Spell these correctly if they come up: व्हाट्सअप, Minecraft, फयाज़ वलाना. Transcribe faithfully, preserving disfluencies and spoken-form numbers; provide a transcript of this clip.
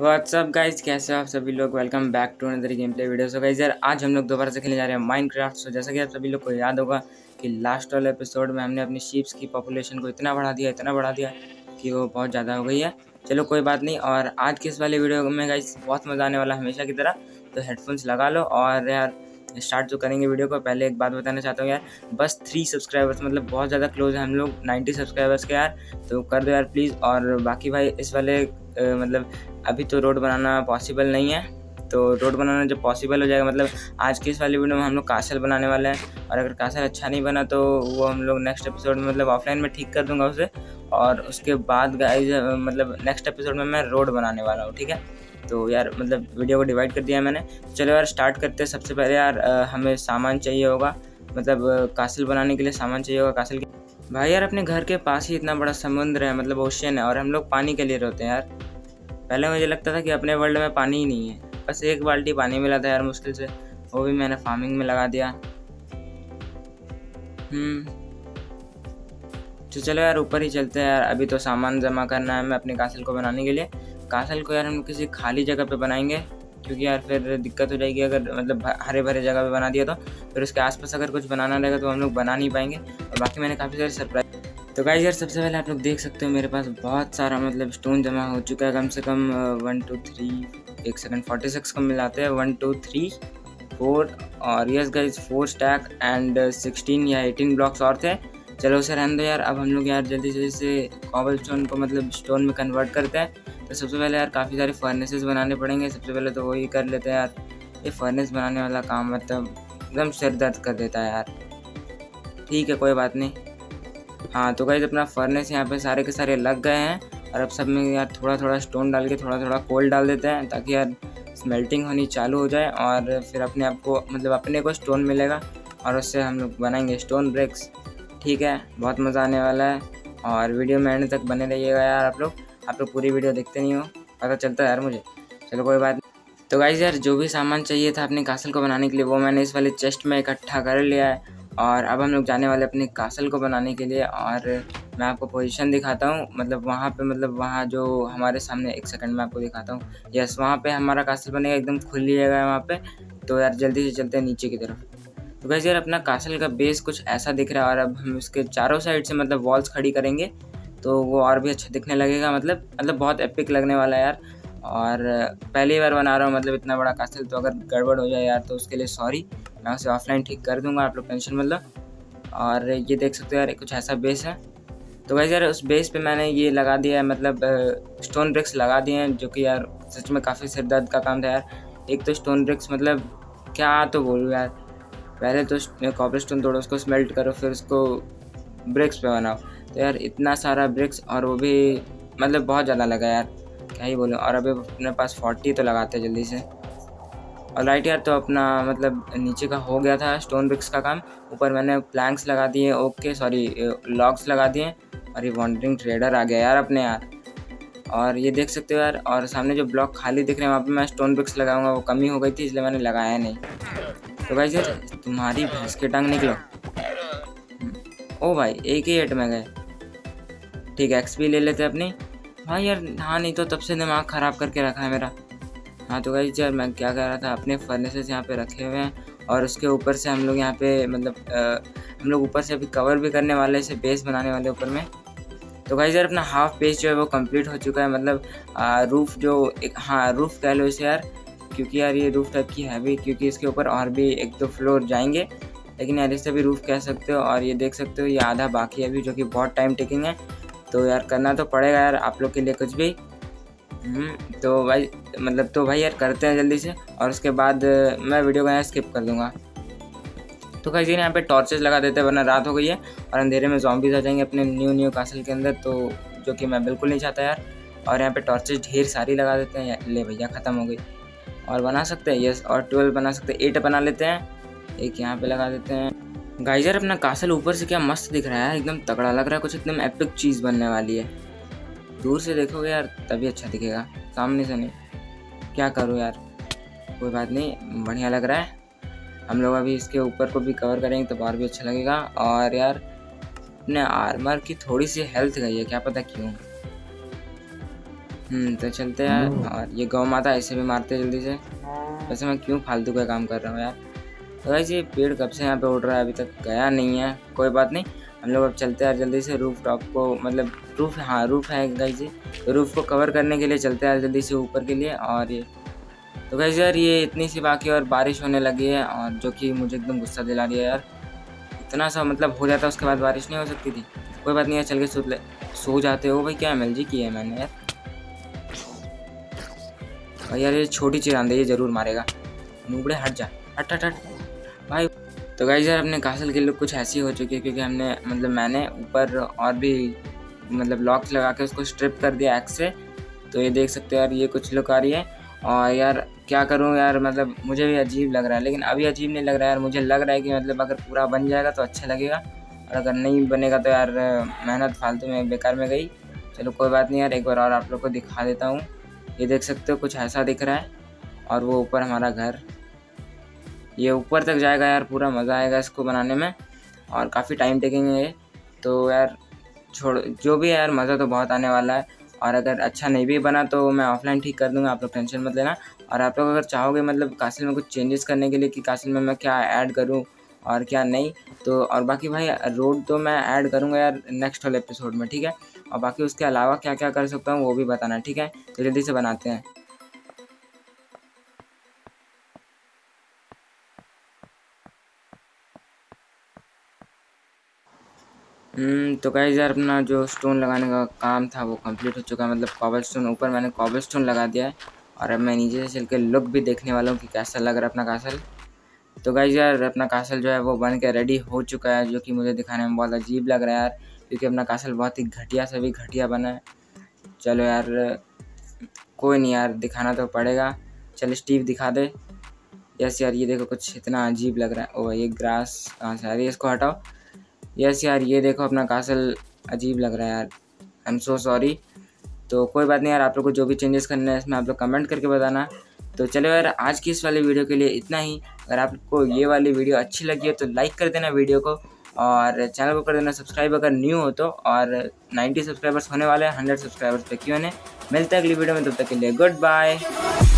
व्हाट्सअप guys, कैसे हो आप सभी लोग। Welcome back to another game play video. So guys यार आज हम लोग दोबारा से खेलने जा रहे हैं माइनक्राफ्ट। सो जैसा कि आप सभी लोग को याद होगा कि लास्ट वाले एपिसोड में हमने अपनी शीप्स की पॉपुलेशन को इतना बढ़ा दिया इतना बढ़ा दिया कि वो बहुत ज़्यादा हो गई है। चलो कोई बात नहीं। और आज के इस वाले वीडियो में गाइज बहुत मज़ा आने वाला हमेशा की तरह, तो हेडफोन्स लगा लो। और यार स्टार्ट जो करेंगे वीडियो को, पहले एक बात बताना चाहता हूँ यार, बस थ्री सब्सक्राइबर्स, मतलब बहुत ज़्यादा क्लोज है हम लोग नाइन्टी सब्सक्राइबर्स के यार, तो कर दो यार प्लीज़। और बाकी भाई इस वाले ए, मतलब अभी तो रोड बनाना पॉसिबल नहीं है, तो रोड बनाना जब पॉसिबल हो जाएगा, मतलब आज के इस वाले वीडियो में हम लोग कासल बनाने वाले हैं। और अगर कासल अच्छा नहीं बना तो वो हम लोग नेक्स्ट एपिसोड में, मतलब ऑफलाइन में ठीक कर दूंगा उसे। और उसके बाद गाइज मतलब नेक्स्ट एपिसोड में मैं रोड बनाने वाला हूँ, ठीक है। तो यार मतलब वीडियो को डिवाइड कर दिया मैंने। चलो यार स्टार्ट करते हैं। सबसे पहले यार हमें सामान चाहिए होगा, मतलब कासल बनाने के लिए सामान चाहिए होगा कासल के। भाई यार अपने घर के पास ही इतना बड़ा समुद्र है, मतलब ओशियन है, और हम लोग पानी के लिए रोते हैं यार। पहले मुझे लगता था कि अपने वर्ल्ड में पानी ही नहीं है, बस एक बाल्टी पानी मिला था यार मुश्किल से, वो भी मैंने फार्मिंग में लगा दिया। हम्म तो चलो यार ऊपर ही चलते हैं यार। अभी तो सामान जमा करना है मैं अपने कासल को बनाने के लिए। कासल को यार हम किसी खाली जगह पे बनाएंगे, क्योंकि यार फिर दिक्कत हो जाएगी अगर मतलब हरे भरे जगह पे बना दिया तो फिर उसके आसपास अगर कुछ बनाना रहेगा तो हम लोग बना नहीं पाएंगे। और बाकी मैंने काफ़ी सारे सरप्राइज। तो गाइस यार सबसे पहले आप लोग देख सकते हो मेरे पास बहुत सारा मतलब स्टोन जमा हो चुका है, कम से कम वन टू थ्री एक सेकेंड फोर्टी सिक्स कम मिलाते हैं वन टू थ्री फोर और yes guys four stack and sixteen या एटीन ब्लॉक्स और थे। चलो उसे रहने दो यार। अब हम लोग यार जल्दी जल्दी से कॉबल स्टोन को मतलब स्टोन में कन्वर्ट करते हैं। तो सबसे पहले यार काफ़ी सारे फर्नेसेस बनाने पड़ेंगे। सबसे पहले तो वही कर लेते हैं यार। ये फर्नेस बनाने वाला काम मतलब एकदम सिर दर्द कर देता है यार। ठीक है कोई बात नहीं। हाँ तो गाइस अपना फर्नेस यहाँ पे सारे के सारे लग गए हैं। और अब सब में यार थोड़ा थोड़ा स्टोन डाल के थोड़ा थोड़ा कोल डाल देते हैं, ताकि यार स्मेल्टिंग होनी चालू हो जाए और फिर अपने आप को मतलब अपने को स्टोन मिलेगा और उससे हम लोग बनाएंगे स्टोन ब्रिक्स, ठीक है। बहुत मज़ा आने वाला है और वीडियो में एंड तक बने रहिएगा यार। आप लोग आप लोग पूरी वीडियो देखते नहीं हो, पता चलता है यार मुझे। चलो कोई बात नहीं। तो गाइस यार जो भी सामान चाहिए था अपने कासल को बनाने के लिए वो मैंने इस वाले चेस्ट में इकट्ठा कर लिया है। और अब हम लोग जाने वाले अपने कासल को बनाने के लिए। और मैं आपको पोजीशन दिखाता हूँ, मतलब वहाँ पर मतलब वहाँ जो हमारे सामने, एक सेकंड में आपको दिखाता हूँ। यस वहाँ पर हमारा कासल बनेगा, एकदम खुली जगह है वहाँ पर। तो यार जल्दी से चलते हैं नीचे की तरफ। तो गाइस यार अपना कासल का बेस कुछ ऐसा दिख रहा है। और अब हम उसके चारों साइड से मतलब वॉल्स खड़ी करेंगे तो वो और भी अच्छा दिखने लगेगा, मतलब मतलब बहुत एपिक लगने वाला है यार। और पहली बार बना रहा हूँ मतलब इतना बड़ा कासल, तो अगर गड़बड़ हो जाए यार तो उसके लिए सॉरी, मैं उसे ऑफलाइन ठीक कर दूंगा, आप लोग टेंशन मत लो। और ये देख सकते हो यार कुछ ऐसा बेस है। तो गाइस यार उस बेस पर मैंने ये लगा दिया है, मतलब स्टोन ब्रिक्स लगा दिए हैं, जो कि यार सच में काफ़ी सिर दर्द का काम था यार। एक तो स्टोन ब्रिक्स मतलब क्या तो बोलूँ यार, पहले तो कॉपर स्टोन तोड़ो, उसको स्मेल्ट करो, फिर उसको ब्रिक्स पे बनाओ। तो यार इतना सारा ब्रिक्स, और वो भी मतलब बहुत ज़्यादा लगा यार, क्या ही बोलूँ। और अभी अपने पास चालीस तो लगाते जल्दी से। और राइट यार तो अपना मतलब नीचे का हो गया था स्टोन ब्रिक्स का काम। ऊपर मैंने प्लैंक्स लगा दिए, ओके सॉरी लॉक्स लगा दिए। और ये वॉन्डरिंग ट्रेडर आ गया यार अपने यार। और ये देख सकते हो यार। और सामने जो ब्लॉक खाली दिख रहे हैं वहाँ पर मैं स्टोन ब्रिक्स लगाऊंगा, वो कमी हो गई थी इसलिए मैंने लगाया नहीं। तो भाई यार तुम्हारी भैंस के टांग निकलो। ओ भाई एक ही एट में गए, ठीक है एक्स भी ले लेते अपनी। हाँ यार हाँ, नहीं तो तब से दिमाग ख़राब करके रखा है मेरा। हाँ तो भाई यार मैं क्या कह रहा था, अपने फर्नेसेस यहाँ पे रखे हुए हैं। और उसके ऊपर से हम लोग यहाँ पे मतलब आ, हम लोग ऊपर से अभी कवर भी करने वाले, इसे बेस बनाने वाले ऊपर में। तो भाई यार अपना हाफ बेस जो है वो कम्प्लीट हो चुका है, मतलब रूफ़ जो एक, हाँ रूफ़ कह लो इसे यार, क्योंकि यार ये रूफ़ टाइप की है भी, क्योंकि इसके ऊपर और भी एक दो फ्लोर जाएंगे, लेकिन यार इससे भी रूफ़ कह सकते हो। और ये देख सकते हो ये आधा बाकी है अभी, जो कि बहुत टाइम टेकिंग है। तो यार करना तो पड़ेगा यार आप लोग के लिए कुछ भी। तो भाई मतलब तो भाई यार करते हैं जल्दी से, और उसके बाद मैं वीडियो को यहाँ स्किप कर दूँगा। तो गाइस यहाँ पे टॉर्चेस लगा देते हैं, वरना रात हो गई है और अंधेरे में ज़ॉम्बीज आ जाएंगे अपने न्यू न्यू कासल के अंदर, तो जो कि मैं बिल्कुल नहीं चाहता यार। और यहाँ पर टॉर्चेस ढेर सारी लगा देते हैं। ले भैया ख़त्म हो गई। और बना सकते हैं यस, और ट्वेल्व बना सकते हैं, एट बना लेते हैं, एक यहाँ पे लगा देते हैं। गाइस यार अपना कासल ऊपर से क्या मस्त दिख रहा है, एकदम तगड़ा लग रहा है, कुछ एकदम एपिक चीज़ बनने वाली है। दूर से देखोगे यार तभी अच्छा दिखेगा, सामने से नहीं। क्या करूँ यार कोई बात नहीं, बढ़िया लग रहा है। हम लोग अभी इसके ऊपर को भी कवर करेंगे तो और भी अच्छा लगेगा। और यार अपने आर्मर की थोड़ी सी हेल्थ गई है, क्या पता क्यों। हम्म तो चलते हैं यार। और ये गौ माता ऐसे भी मारते हैं जल्दी से। वैसे मैं क्यों फालतू का काम कर रहा हूँ यार। तो भाई ये पेड़ कब से यहाँ पे उड़ रहा है, अभी तक गया नहीं है। कोई बात नहीं, हम लोग अब चलते हैं यार जल्दी से रूफ टॉप को, मतलब रूफ, हाँ रूफ है गाइस जी। तो रूफ को कवर करने के लिए चलते हैं यार जल्दी से ऊपर के लिए। और ये तो गाइस यार ये इतनी सी बाकी और बारिश होने लगी है, और जो कि मुझे एकदम गुस्सा दिला रही है यार। इतना सा मतलब हो जाता, उसके बाद बारिश नहीं हो सकती थी। कोई बात नहीं यार, चल के सो सो जाते हो भाई। क्या एमएलजी की है मैंने यार। और यार ये छोटी चिरांदे ये ज़रूर मारेगा। नुबड़े हट जा, हट हट हट भाई। तो गाइस यार अपने कासल की लुक कुछ ऐसी हो चुकी है, क्योंकि हमने मतलब मैंने ऊपर और भी मतलब लॉक्स लगा के उसको स्ट्रिप कर दिया एक्स से। तो ये देख सकते हो यार ये कुछ लुक आ रही है। और यार क्या करूं यार, मतलब मुझे भी अजीब लग रहा है, लेकिन अभी अजीब नहीं लग रहा है यार। मुझे लग रहा है कि मतलब अगर पूरा बन जाएगा तो अच्छा लगेगा, और अगर नहीं बनेगा तो यार मेहनत फालतू में बेकार में गई। चलो कोई बात नहीं यार, एक बार और आप लोग को दिखा देता हूँ। ये देख सकते हो कुछ ऐसा दिख रहा है, और वो ऊपर हमारा घर, ये ऊपर तक जाएगा यार। पूरा मज़ा आएगा इसको बनाने में, और काफ़ी टाइम टेकिंग है ये तो यार। छोड़ जो भी है यार, मज़ा तो बहुत आने वाला है। और अगर अच्छा नहीं भी बना तो मैं ऑफलाइन ठीक कर दूंगा, आप लोग टेंशन मत लेना। और आप लोग अगर चाहोगे मतलब कासिल में कुछ चेंजेस करने के लिए कि कासिल में मैं क्या ऐड करूं और क्या नहीं, तो और बाकी भाई रोड तो मैं ऐड करूंगा यार नेक्स्ट वाले एपिसोड में, ठीक है। और बाकी उसके अलावा क्या क्या कर सकता हूँ वो भी बताना, ठीक है। तो जल्दी से बनाते हैं। तो गाइस यार अपना जो स्टोन लगाने का काम था वो कंप्लीट हो चुका है। मतलब कॉबल स्टोन, ऊपर मैंने कॉबल स्टोन लगा दिया है। और अब मैं नीचे से चल के लुक भी देखने वाला हूँ कि कैसा लग रहा है अपना कासल। तो गाइस यार अपना कासल जो है वो बन के रेडी हो चुका है, जो कि मुझे दिखाने में बहुत अजीब लग रहा है यार, क्योंकि अपना कासल बहुत ही घटिया से भी घटिया बना है। चलो यार कोई नहीं यार, दिखाना तो पड़ेगा। चल स्टीव दिखा दे। यस यार ये देखो कुछ इतना अजीब लग रहा है। ओह ये ग्रास कहाँ से आ रही है, इसको हटाओ। यस यार ये देखो अपना कासल अजीब लग रहा है यार। I am so sorry. तो कोई बात नहीं यार, आप लोग को जो भी चेंजेस करने हैं इसमें आप लोग कमेंट करके बताना। तो चलो यार आज की इस वाली वीडियो के लिए इतना ही। अगर आपको ये वाली वीडियो अच्छी लगी है तो लाइक कर देना वीडियो को, और चैनल को कर देना सब्सक्राइब अगर न्यू हो तो। और नाइन्टी सब्सक्राइबर्स होने वाले हैं, हंड्रेड सब्सक्राइबर्स पे क्यों नहीं। मिलते हैं अगली वीडियो में, तब तक के लिए गुड बाय।